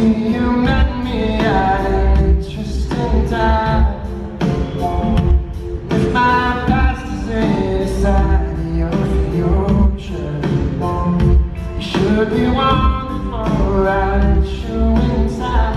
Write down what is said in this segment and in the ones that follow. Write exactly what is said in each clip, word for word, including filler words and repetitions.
see you met me at an interesting time. If my past is inside the ocean, you should be wonderful at showing time.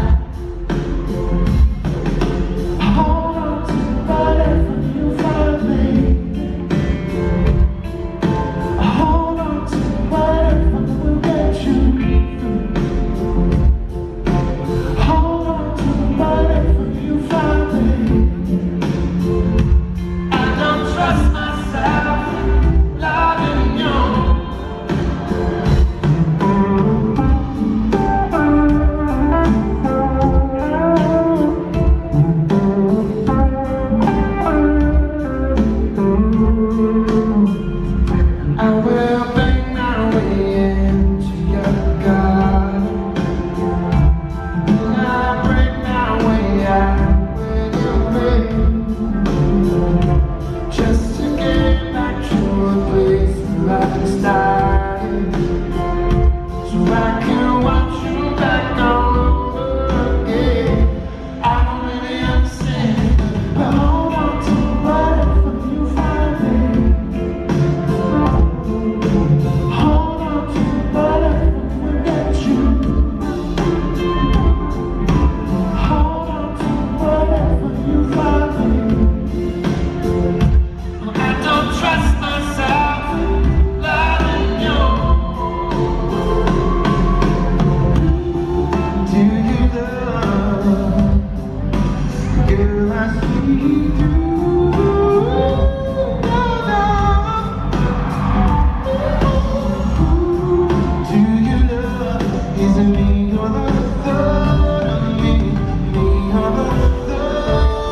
Is it me or the third of me? Me or the third?